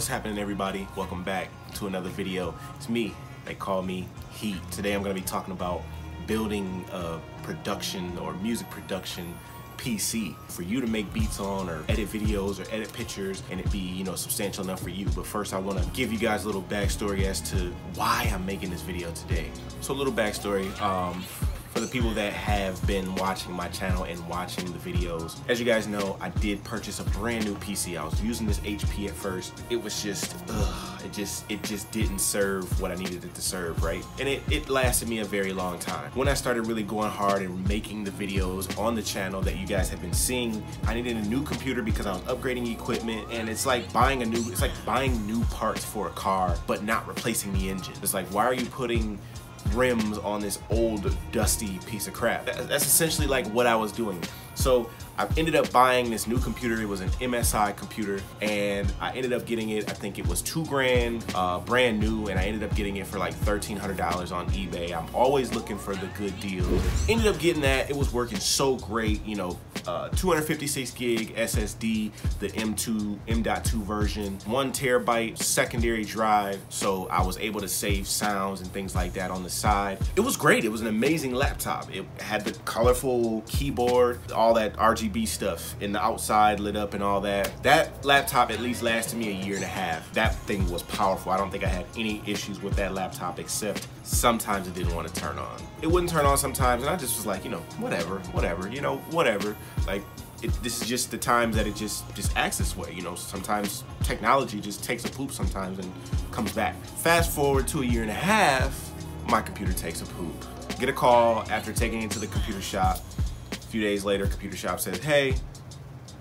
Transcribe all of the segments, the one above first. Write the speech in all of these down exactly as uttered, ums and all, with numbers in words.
What's happening, everybody? Welcome back to another video. It's me. They call me Heat. Today I'm going to be talking about building a production or music production P C for you to make beats on, or edit videos, or edit pictures, and it be, you know, substantial enough for you. But first I want to give you guys a little backstory as to why I'm making this video today. So a little backstory um, for the people that have been watching my channel and watching the videos. As you guys know, I did purchase a brand new P C. I was using this H P at first. It was just, ugh, it just it just didn't serve what I needed it to serve, right? And it, it lasted me a very long time. When I started really going hard and making the videos on the channel that you guys have been seeing, I needed a new computer because I was upgrading equipment, and it's like buying a new, it's like buying new parts for a car, but not replacing the engine. It's like, why are you putting rims on this old dusty piece of crap? That's essentially like what I was doing. So I ended up buying this new computer. It was an M S I computer, and I ended up getting it, I think it was two grand, uh, brand new, and I ended up getting it for like thirteen hundred dollars on eBay. I'm always looking for the good deal. Ended up getting that. It was working so great, you know, uh, two hundred fifty-six gig S S D, the M two, M dot two version, one terabyte secondary drive, so I was able to save sounds and things like that on the side. It was great. It was an amazing laptop. It had the colorful keyboard, all all that R G B stuff, and the outside lit up and all that. That laptop at least lasted me a year and a half. That thing was powerful. I don't think I had any issues with that laptop, except sometimes it didn't want to turn on. It wouldn't turn on sometimes, and I just was like, you know, whatever, whatever, you know, whatever. Like, It, this is just the times that it just just acts this way, you know. Sometimes technology just takes a poop sometimes and comes back. Fast forward to a year and a half, my computer takes a poop. Get a call after taking it to the computer shop. Few days later, computer shop says, hey,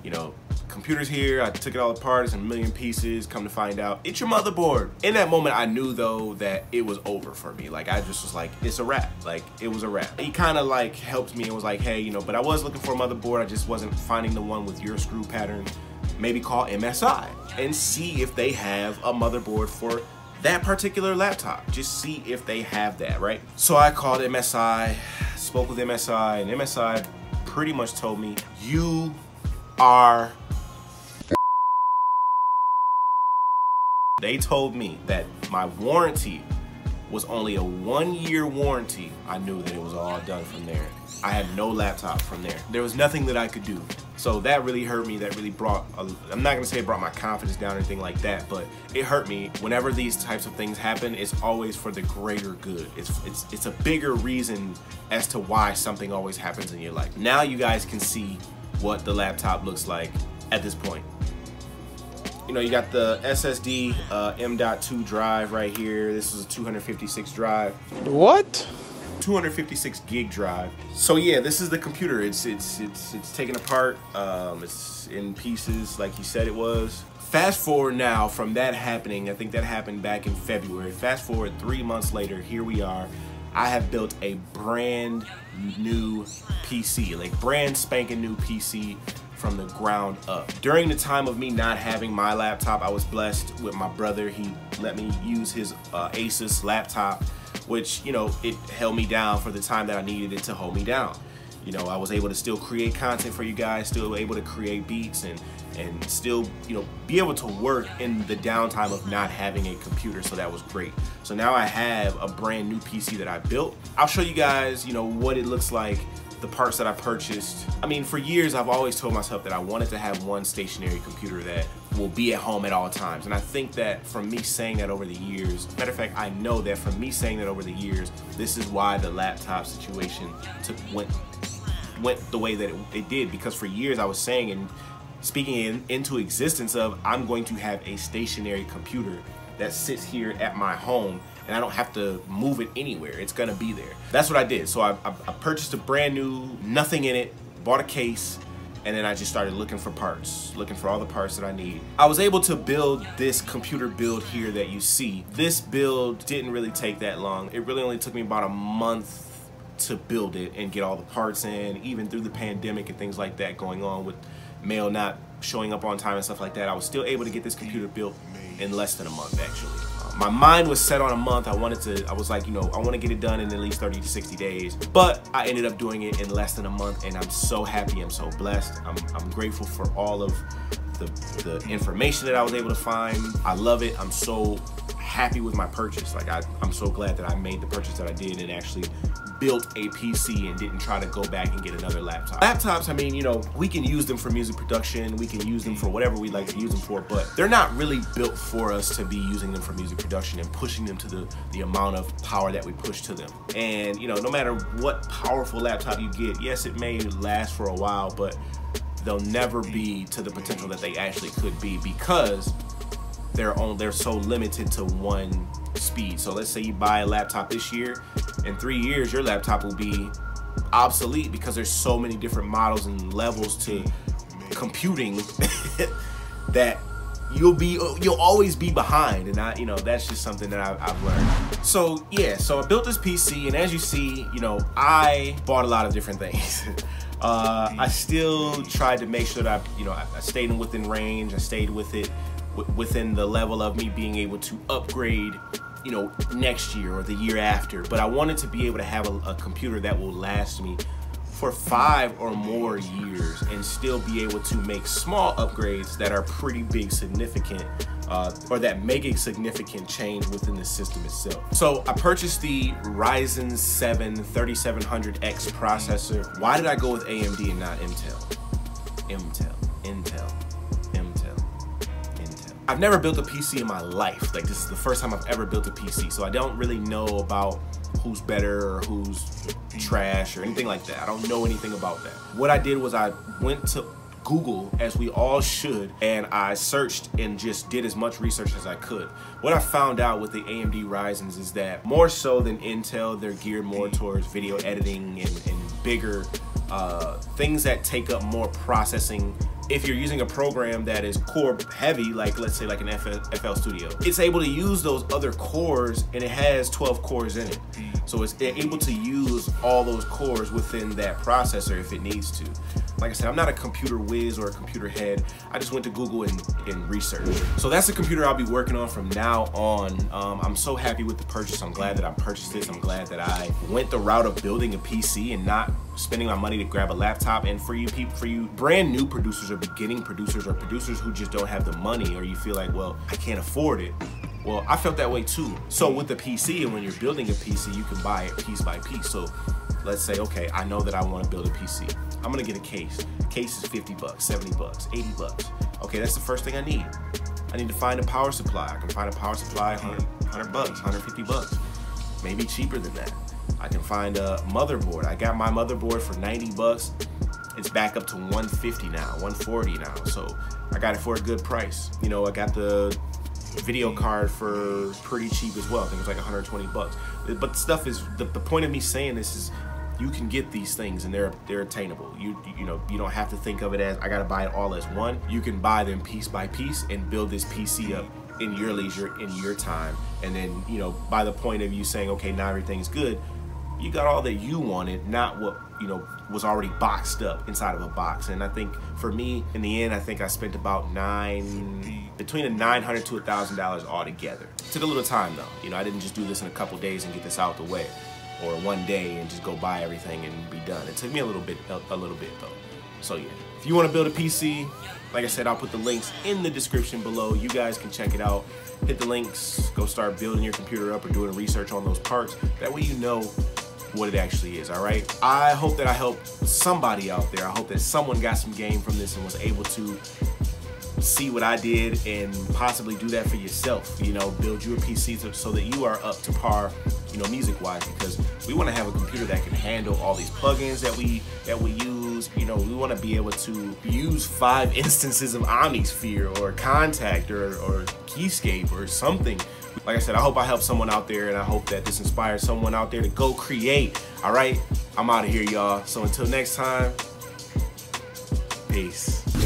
you know, computer's here, I took it all apart, it's in a million pieces, come to find out, it's your motherboard. In that moment, I knew though that it was over for me. Like, I just was like, it's a wrap. Like, it was a wrap. He kind of like helped me and was like, hey, you know, but I was looking for a motherboard, I just wasn't finding the one with your screw pattern. Maybe call M S I and see if they have a motherboard for that particular laptop. Just see if they have that, right? So I called M S I, spoke with M S I, and M S I pretty much told me, you are. They told me that my warranty was only a one-year warranty. I knew that it was all done from there. I had no laptop from there. There was nothing that I could do. So that really hurt me. That really brought, a, I'm not gonna say it brought my confidence down or anything like that, but it hurt me. Whenever these types of things happen, it's always for the greater good. It's, it's, it's a bigger reason as to why something always happens in your life. Now you guys can see what the laptop looks like at this point. You know, you got the S S D uh, M dot two drive right here. This is a two hundred fifty-six drive. What? two hundred fifty-six gig drive. So yeah, this is the computer. It's it's it's it's taken apart. Um, it's in pieces, like he said it was. Fast forward now from that happening. I think that happened back in February. Fast forward three months later. Here we are. I have built a brand new P C, like brand spanking new P C from the ground up. During the time of me not having my laptop, I was blessed with my brother. He let me use his uh, Asus laptop, which, you know, it held me down for the time that I needed it to hold me down. You know, I was able to still create content for you guys, still able to create beats, and and still, you know, be able to work in the downtime of not having a computer. So that was great. So now I have a brand new P C that I built. I'll show you guys, you know, what it looks like, the parts that I purchased. I mean, for years, I've always told myself that I wanted to have one stationary computer that will be at home at all times. And I think that from me saying that over the years, matter of fact, I know that from me saying that over the years, this is why the laptop situation took, went, went the way that it, it did. Because for years I was saying and speaking in, into existence of, I'm going to have a stationary computer that sits here at my home, and I don't have to move it anywhere. It's gonna be there. That's what I did. So I, I, I purchased a brand new, nothing in it, bought a case, and then I just started looking for parts, looking for all the parts that I need. I was able to build this computer build here that you see. This build didn't really take that long. It really only took me about a month to build it and get all the parts in, even through the pandemic and things like that going on with mail not showing up on time and stuff like that. I was still able to get this computer built in less than a month, actually. My mind was set on a month. I wanted to, I was like, you know, I want to get it done in at least thirty to sixty days, but I ended up doing it in less than a month, and I'm so happy. I'm so blessed. I'm, I'm grateful for all of the, the information that I was able to find. I love it. I'm so happy with my purchase. Like I, I'm so glad that I made the purchase that I did and actually built a P C and didn't try to go back and get another laptop. Laptops, I mean, you know, we can use them for music production, we can use them for whatever we like to use them for, but they're not really built for us to be using them for music production and pushing them to the, the amount of power that we push to them. And, you know, no matter what powerful laptop you get, yes, it may last for a while, but they'll never be to the potential that they actually could be because they're on, they're so limited to one speed. So let's say you buy a laptop this year, in three years your laptop will be obsolete because there's so many different models and levels to computing that you'll be you'll always be behind. And I, you know, that's just something that I've, I've learned. So yeah, so I built this P C, and as you see, you know, I bought a lot of different things. uh, I still tried to make sure that I, you know, I, I stayed within range. I stayed with it within the level of me being able to upgrade, you know, next year or the year after. But I wanted to be able to have a, a computer that will last me for five or more years and still be able to make small upgrades that are pretty big, significant, uh, or that make a significant change within the system itself. So I purchased the Ryzen seven thirty-seven hundred X processor. Why did I go with A M D and not Intel? Intel, Intel. I've never built a P C in my life. Like, this is the first time I've ever built a P C, so I don't really know about who's better or who's trash or anything like that. I don't know anything about that. What I did was I went to Google, as we all should, and I searched and just did as much research as I could. What I found out with the A M D Ryzens is that more so than Intel, they're geared more towards video editing and, and bigger uh, things that take up more processing. If you're using a program that is core heavy, like let's say like an F L Studio, it's able to use those other cores, and it has twelve cores in it. So it's able to use all those cores within that processor if it needs to. Like I said, I'm not a computer whiz or a computer head. I just went to Google and, and researched. So that's the computer I'll be working on from now on. Um, I'm so happy with the purchase. I'm glad that I purchased this. I'm glad that I went the route of building a P C and not spending my money to grab a laptop. And for you people, for you brand new producers or beginning producers or producers who just don't have the money, or you feel like, well, I can't afford it. Well, I felt that way too. So with the P C, and when you're building a P C, you can buy it piece by piece. So let's say, okay, I know that I want to build a P C. I'm gonna get a case. Case is fifty bucks, seventy bucks, eighty bucks. Okay, that's the first thing I need. I need to find a power supply. I can find a power supply, one hundred bucks, one hundred fifty bucks, maybe cheaper than that. I can find a motherboard. I got my motherboard for ninety bucks. It's back up to one fifty now, one forty now. So I got it for a good price. You know, I got the video card for pretty cheap as well. I think it's like one hundred twenty bucks. But stuff is, the, the point of me saying this is, you can get these things and they're they're attainable. You you know, you don't have to think of it as I gotta buy it all as one. You can buy them piece by piece and build this P C up in your leisure, in your time. And then, you know, by the point of you saying, okay, now everything's good, you got all that you wanted, not what, you know, was already boxed up inside of a box. And I think for me, in the end, I think I spent about nine, between a nine hundred to a thousand dollars altogether. It took a little time though. You know, I didn't just do this in a couple days and get this out the way, or one day and just go buy everything and be done. It took me a little bit, a little bit though. So yeah, if you want to build a P C, like I said, I'll put the links in the description below. You guys can check it out. Hit the links, go start building your computer up or doing research on those parts. That way you know what it actually is, all right? I hope that I helped somebody out there. I hope that someone got some game from this and was able to see what I did and possibly do that for yourself. You know, build your P C so that you are up to par, you know, music-wise, because we want to have a computer that can handle all these plugins that we that we use. You know, we want to be able to use five instances of Omnisphere or Kontakt or, or Keyscape or something. Like I said, I hope I helped someone out there, and I hope that this inspires someone out there to go create. All right, I'm out of here, y'all. So until next time, peace.